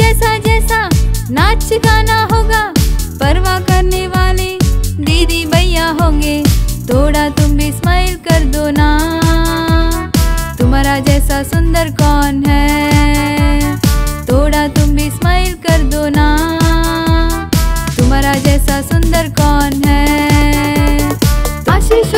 जैसा जैसा नाच सिखाना होगा, परवाह करने वाले दीदी भैया होंगे, थोड़ा तुम भी स्माइल कर दो ना। तुम्हारा जैसा सुंदर कौन है, थोड़ा तुम भी स्माइल कर दो ना। तुम्हारा जैसा सुंदर कौन है। आशीष